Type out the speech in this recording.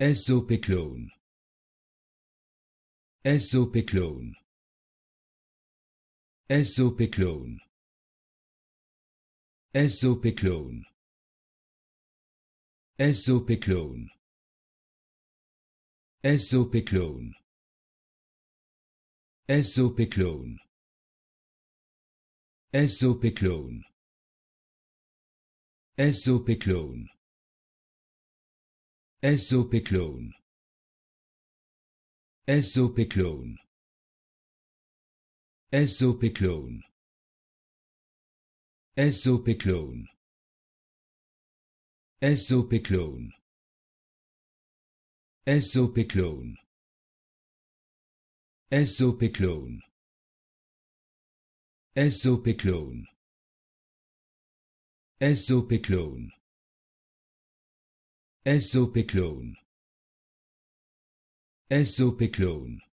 Eszopiclone. Eszopiclone. Eszopiclone. Eszopiclone. Eszopiclone. Eszopiclone. Eszopiclone. Eszopiclone. Eszopiclone. Eszopiclone. Eszopiclone. Eszopiclone. Eszopiclone. Eszopiclone. Eszopiclone. Eszopiclone. Eszopiclone. Eszopiclone. Eszopiclone. Eszopiclone.